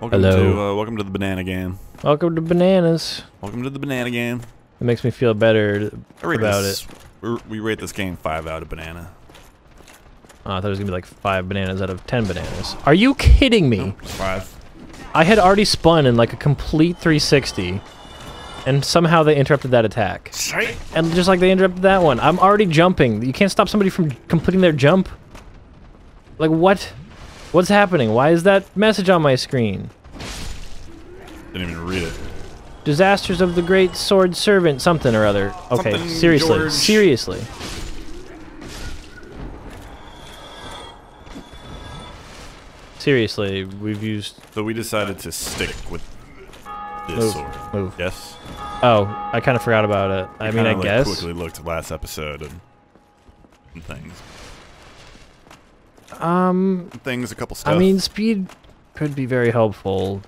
Welcome welcome to the banana game. Welcome to bananas. Welcome to the banana game. It makes me feel better about it. We rate this game 5 out of banana. Oh, I thought it was gonna be like 5 bananas out of 10 bananas. Are you kidding me? Nope, 5. I had already spun in like a complete 360, and somehow they interrupted that attack. Shite. And just like they interrupted that one, I'm already jumping. You can't stop somebody from completing their jump. Like what? What's happening? Why is that message on my screen? Didn't even read it. Disasters of the Great Sword Servant, something or other. Okay, something, seriously, George. Seriously. Seriously, we've used... So we decided to stick with this sword. Yes? Oh, I kind of forgot about it. I mean, I guess. We quickly looked last episode and things. Things, a couple stuff. I mean, speed could be very helpful.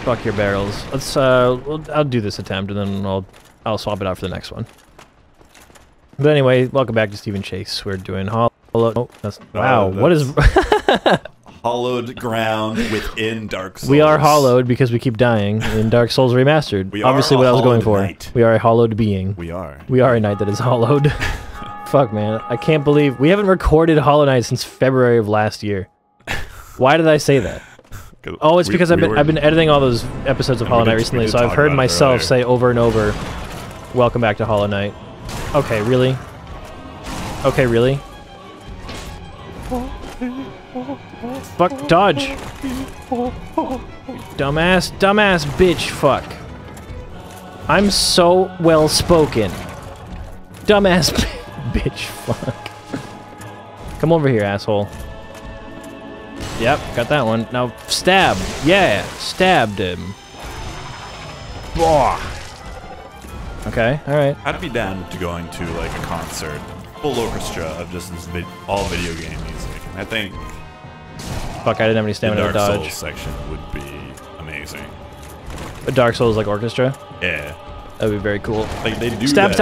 Fuck your barrels. Let's, I'll do this attempt and then I'll swap it out for the next one. But anyway, welcome back to Steve and Chase. We're doing Hollow... Oh, that's... Wow, what is... Hollowed ground within Dark Souls. We are hollowed because we keep dying in Dark Souls Remastered. We obviously are what I was going for. Knight. We are a hollowed being. We are. We are a knight that is hollowed. Fuck, man. I can't believe we haven't recorded Hollow Knight since February of last year. Why did I say that? Oh, it's because I've been editing all those episodes of Hollow Knight recently, so I've heard myself say over and over, "Welcome back to Hollow Knight." Okay, really? Okay, really? Fuck, dodge! Dumbass, dumbass, bitch, fuck. I'm so well spoken. Dumbass, bitch, fuck. Come over here, asshole. Yep, got that one. Now, stab! Yeah, stabbed him. Blah. Okay, alright. I'd be down to going to, like, a concert. Full orchestra of just this all video game music. I think... Fuck, I didn't have any stamina to dodge. The Dark Souls section would be amazing. A Dark Souls like orchestra? Yeah. That'd be very cool. Like they do stab.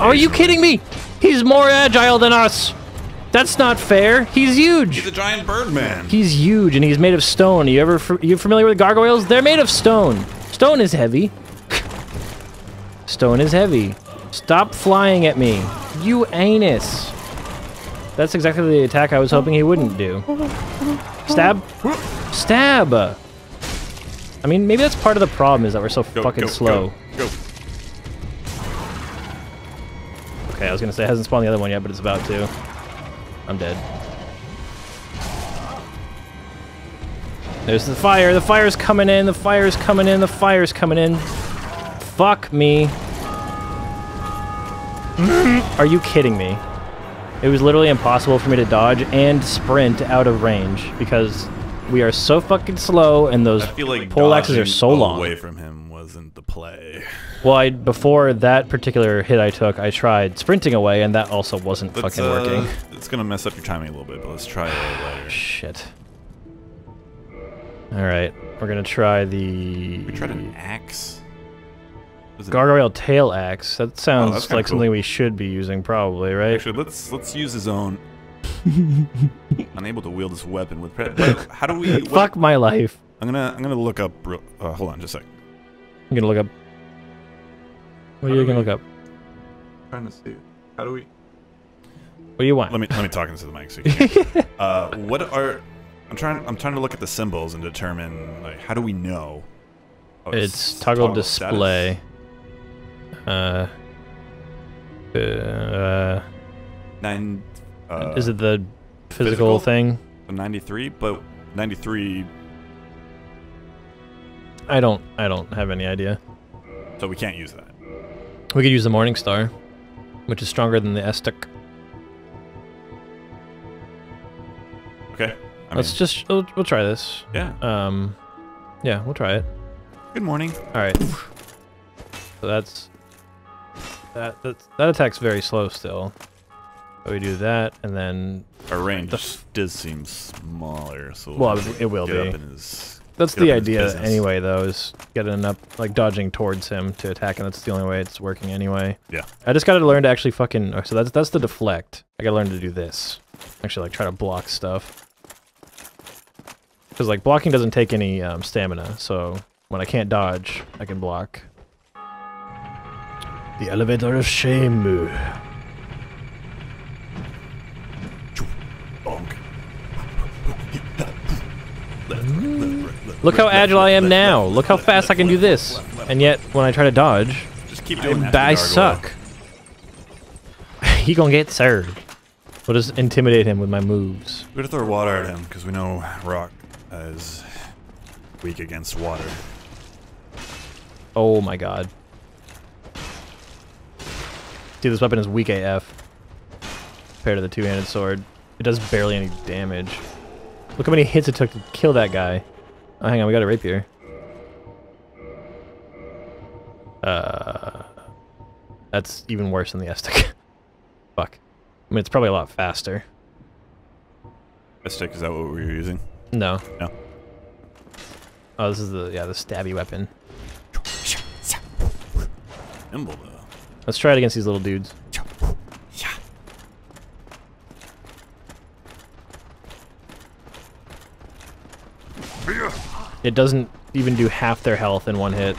Are you kidding me? He's more agile than us. That's not fair. He's huge. He's a giant bird man. He's huge and he's made of stone. You familiar with gargoyles? They're made of stone. Stone is heavy. Stone is heavy. Stop flying at me. You anus. That's exactly the attack I was hoping he wouldn't do. Stab? Stab! I mean, maybe that's part of the problem, is that we're so fucking slow. Go. Okay, I was gonna say, it hasn't spawned the other one yet, but it's about to. I'm dead. There's the fire! The fire's coming in! The fire's coming in! The fire's coming in! Fuck me! Are you kidding me? It was literally impossible for me to dodge and sprint out of range because we are so fucking slow and those pole axes are so long. Away from him wasn't the play. Well, before that particular hit I took, I tried sprinting away and that also wasn't fucking working. It's gonna mess up your timing a little bit, but let's try it later. Shit. All right, we're gonna try the. We tried an axe. Gargoyle tail axe. That sounds like something we should be using, probably, right? Actually, let's use his own. Unable to wield this weapon with. How do we? Fuck my life. I'm gonna look up. Hold on, just a sec. I'm gonna look up. What are you gonna look up? Trying to see. How do we? What do you want? Let me talk into the mic so you can. What are? I'm trying to look at the symbols and determine like how do we know? Oh, it's toggle display. Status. Is it the physical thing? 93, but 93. I don't have any idea. So we can't use that. We could use the Morning Star, which is stronger than the Estoc. Okay. We'll try this. Yeah. Yeah, we'll try it. Good morning. All right. So that's. That attack's very slow still. But we do that, and then our range does seem smaller. So well, it will be. That's the idea anyway, though, is getting up, like dodging towards him to attack, and that's the only way it's working anyway. Yeah. I just got to learn to actually fucking. So that's the deflect. I got to learn to do this. Actually, like try to block stuff. Because, like, blocking doesn't take any stamina, so when I can't dodge, I can block. The elevator of shame. Look how agile I am now! Look how fast I can do this! And yet, when I try to dodge, I suck. He gonna get served. We'll just intimidate him with my moves. We're gonna throw water at him, because we know rock is weak against water. Oh my god. Dude, this weapon is weak AF. Compared to the two-handed sword. It does barely any damage. Look how many hits it took to kill that guy. Oh, hang on, we got a rapier. That's even worse than the Estoc. Fuck. I mean, it's probably a lot faster. Estoc, is that what we were using? No. No. Oh, this is the, yeah, the stabby weapon. Nimble, though. Let's try it against these little dudes. It doesn't even do half their health in one hit.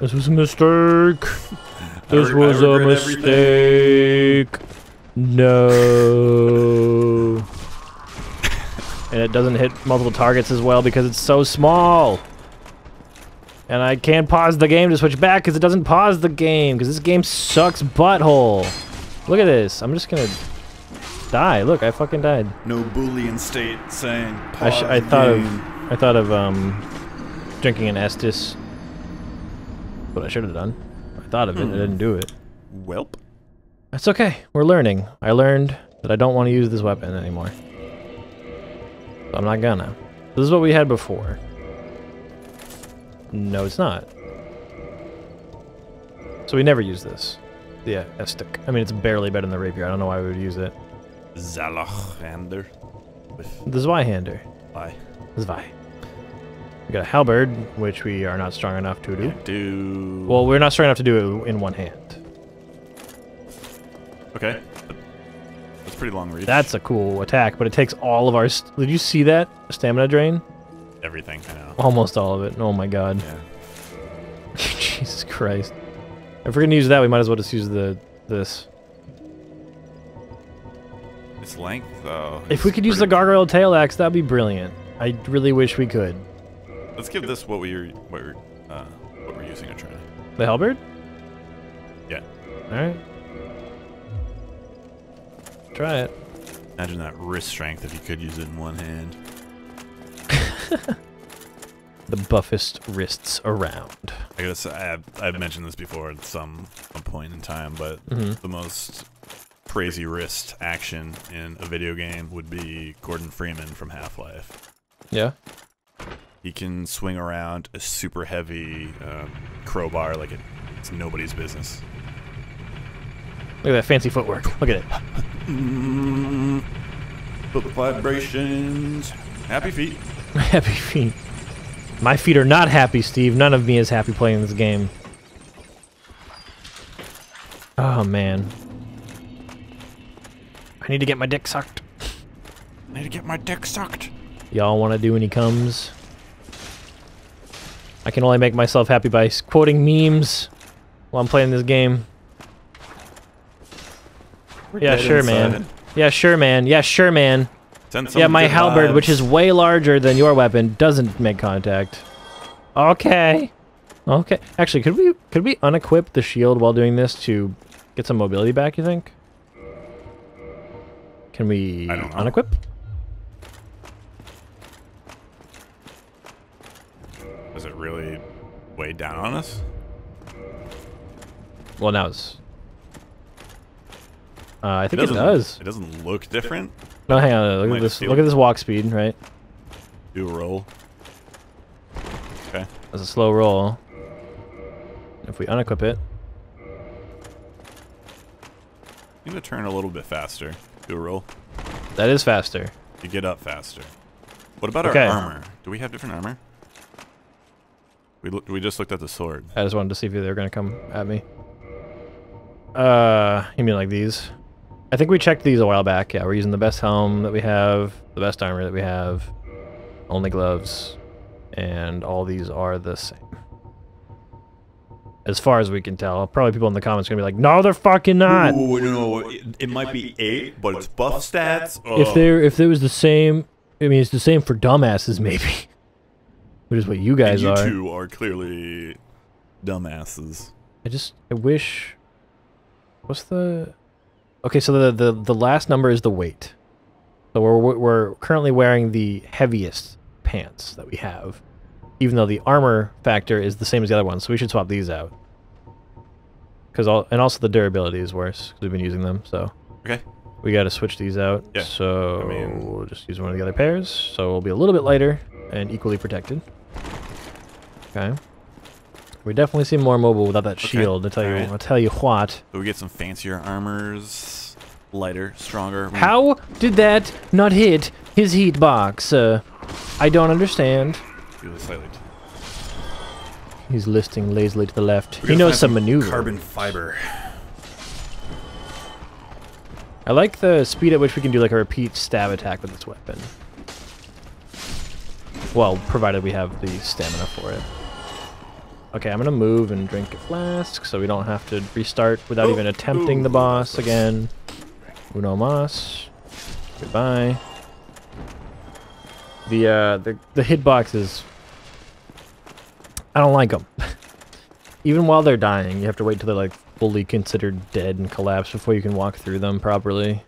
This was a mistake. This was a mistake. No. And it doesn't hit multiple targets as well because it's so small. And I can't pause the game to switch back because it doesn't pause the game because this game sucks butthole. Look at this. I'm just gonna die. Look, I fucking died. No Boolean state saying pause. I thought of drinking an Estus. What I should have done. I thought of it. I didn't do it. Welp. That's okay. We're learning. I learned that I don't want to use this weapon anymore. So I'm not gonna. This is what we had before. No, it's not. So we never use this. Yeah, Estic. I mean, it's barely better than the rapier. I don't know why we would use it. Zweihander. The Zweihander. Zwei. We got a Halberd, which we are not strong enough to do. Well, we're not strong enough to do it in one hand. Okay. That's pretty long reach. That's a cool attack, but it takes all of our... Did you see that? Stamina drain? Everything, I know. Almost all of it. Oh my god. Yeah. Jesus Christ. If we're gonna use that, we might as well just use this. Its length, though. If we could use the gargoyle tail axe, that'd be brilliant. I really wish we could. Let's give this what we're using a try. The halberd? Yeah. Alright. Try it. Imagine that wrist strength if you could use it in one hand. The buffest wrists around. I gotta say, I've mentioned this before at some point in time, but the most crazy wrist action in a video game would be Gordon Freeman from Half-Life. Yeah. He can swing around a super heavy crowbar like it's nobody's business. Look at that fancy footwork. Look at it. Foot vibrations. Happy feet. Happy feet. My feet are not happy, Steve. None of me is happy playing this game. Oh, man. I need to get my dick sucked. I need to get my dick sucked. Y'all want to do when he comes? I can only make myself happy by quoting memes while I'm playing this game. Yeah, sure, man. Yeah, sure, man. Yeah, sure, man. Yeah, my halberd, which is way larger than your weapon, doesn't make contact. Okay. Okay. Actually, could we unequip the shield while doing this to get some mobility back, you think? Can we unequip? Is it really way down on us? Well, now it's... I think it does. It doesn't look different. No, hang on. Look at this. Look at this walk speed, right? Do a roll. Okay. That's a slow roll. If we unequip it, I'm gonna turn a little bit faster. Do a roll. That is faster. You get up faster. What about our armor? Do we have different armor? We just looked at the sword. I just wanted to see if they were gonna come at me. You mean like these? I think we checked these a while back. Yeah, we're using the best helm that we have, the best armor that we have, only gloves, and all these are the same. As far as we can tell. Probably people in the comments are going to be like, no, they're fucking not! Ooh, no, it might be 8, but it's buff stats? Ugh. If there was the same... I mean, it's the same for dumbasses, maybe. Which is what you guys are. You two are clearly dumbasses. I wish... What's the... Okay, so the last number is the weight. So we're currently wearing the heaviest pants that we have, even though the armor factor is the same as the other ones, so we should swap these out. And also the durability is worse, because we've been using them, so... Okay. We gotta switch these out, yeah. So... I mean, we'll just use one of the other pairs, so we'll be a little bit lighter and equally protected. Okay. We definitely seem more mobile without that shield, I'll tell you what. So we get some fancier armors, lighter, stronger... How did that not hit his heat box? I don't understand. He's listing lazily to the left. He knows some maneuver. Carbon fiber. I like the speed at which we can do like a repeat stab attack with this weapon. Well, provided we have the stamina for it. Okay, I'm gonna move and drink a flask so we don't have to restart without even attempting the boss again. Uno mas. Goodbye. The hitboxes, I don't like them. Even while they're dying, you have to wait till they're like fully considered dead and collapse before you can walk through them properly.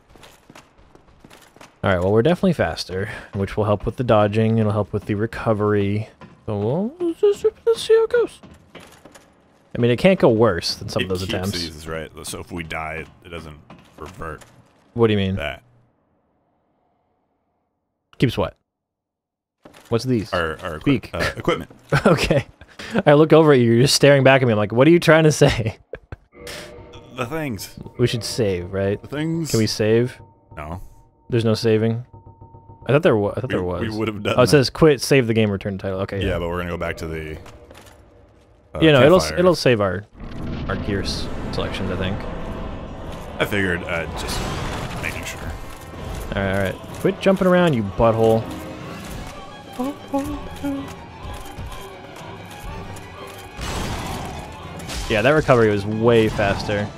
Alright, well we're definitely faster, which will help with the dodging, it'll help with the recovery. So we'll just, let's see how it goes. I mean, it can't go worse than some of those attempts. These, right? So if we die, it doesn't revert. What do you mean? That. Keeps what? What's these? Our equipment. Okay. I look over at you, you're just staring back at me. I'm like, what are you trying to say? The things. We should save, right? The things. Can we save? No. There's no saving? I thought there was. We would have done. Oh, it says quit, save the game, return to title. Okay. Yeah, but we're going to go back to the... you know, it'll save our gear selections, I think. I figured, just making sure. Alright, alright. Quit jumping around, you butthole. Yeah, that recovery was way faster.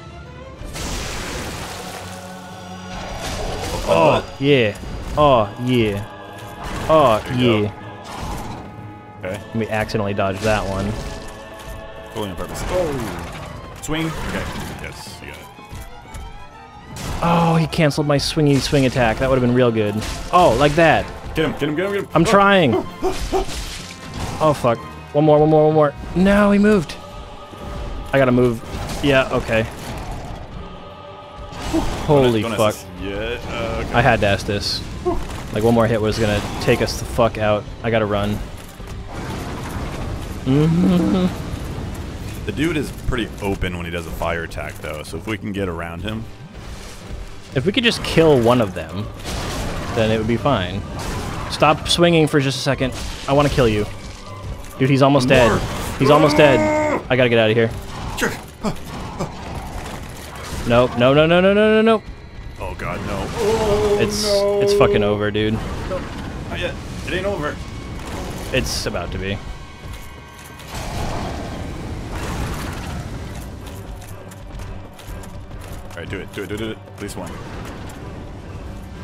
Oh, yeah. Oh, yeah. Oh, yeah. Okay. We accidentally dodged that one. Fully on purpose. Oh. Swing. Okay. Yes, you got it. Oh, he canceled my swingy swing attack. That would have been real good. Oh, like that. Get him, get him, get him, get him. I'm trying. Oh, fuck. One more, one more, one more. No, he moved. I gotta move. Yeah, okay. Holy fuck. Okay. I had to Estus. Like, one more hit was gonna take us the fuck out. I gotta run. The dude is pretty open when he does a fire attack, though, so if we can get around him... If we could just kill one of them, then it would be fine. Stop swinging for just a second. I want to kill you. Dude, he's almost dead. He's almost dead. I gotta get out of here. Nope, no, no, no, no, no, no, no. Oh god, no. Oh, it's fucking over, dude. No, not yet. It ain't over. It's about to be. Alright, do it, do it, do it, do it. At least one.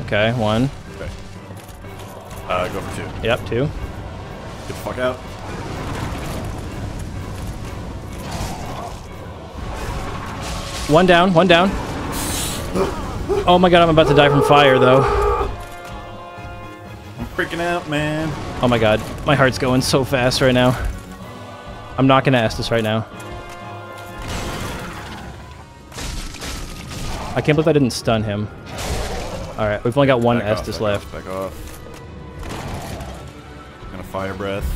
Okay, one. Okay. Go for two. Yep, two. Get the fuck out. One down, one down. Oh my god, I'm about to die from fire, though. I'm freaking out, man. Oh my god, my heart's going so fast right now. I'm not gonna ask this right now. I can't believe I didn't stun him. Alright, we've only got one Estus left. Back off. I'm gonna fire breath.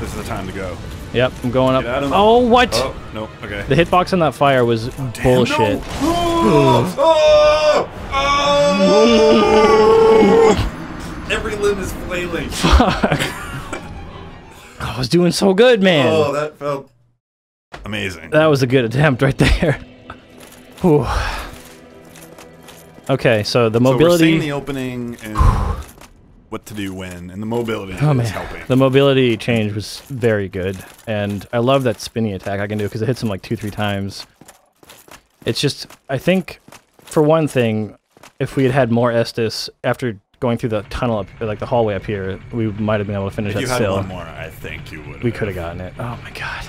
This is the time to go. Yep, I'm going up. Oh, what? Oh, nope, okay. The hitbox on that fire was bullshit. Every limb is flailing. Fuck. I was doing so good, man. Oh, that felt amazing. That was a good attempt right there. Whew. Okay, so the mobility... So we're seeing the opening and what to do when, and the mobility is helping. The mobility change was very good, and I love that spinny attack I can do because it hits him like 2-3 times. It's just, I think, for one thing, if we had had more Estus after going through the tunnel, up, like the hallway up here, we might have been able to finish that still. If you had one more, I think you would. We could have gotten it. Oh my god.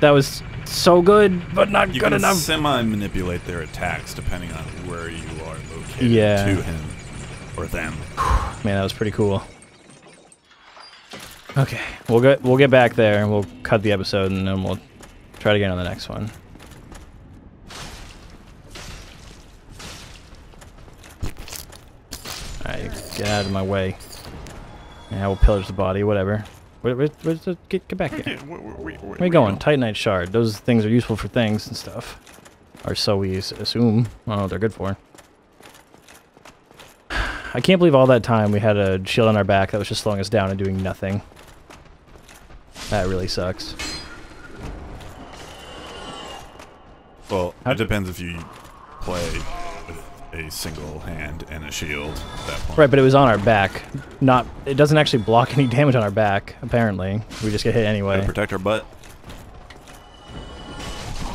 That was so good, but not good enough. You can semi-manipulate their attacks depending on where you are located to him or them. Man, that was pretty cool. Okay, we'll get back there and we'll cut the episode and then we'll try it again on the next one. Alright, get out of my way. Yeah, we'll pillage the body, whatever. Where's the, get back here. Where are you going? Titanite shard. Those things are useful for things and stuff. Or so we assume. I don't know what they're good for. I can't believe all that time we had a shield on our back that was just slowing us down and doing nothing. That really sucks. Well, it depends if you play a single hand and a shield at that point. Right, but it was on our back. Not, it doesn't actually block any damage on our back, apparently. We just get hit anyway. Gotta protect our butt.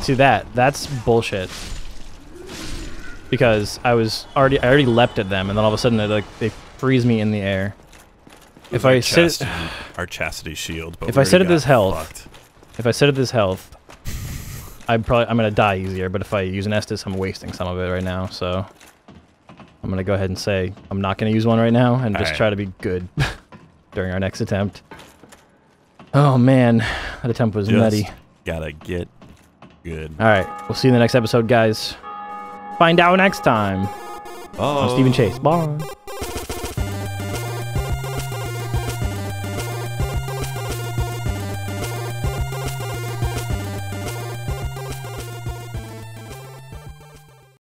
See that's bullshit. Because I already leapt at them and then all of a sudden they freeze me in the air. If I sit our chastity shield, but if I sit at this health, I'm gonna die easier, but if I use an Estus, I'm wasting some of it right now, so I'm gonna go ahead and say I'm not gonna use one right now and just try to be good during our next attempt. Oh man, that attempt was nutty. Gotta get good. Alright, we'll see you in the next episode, guys. Find out next time. Oh, I'm Steve and Chase. Bye.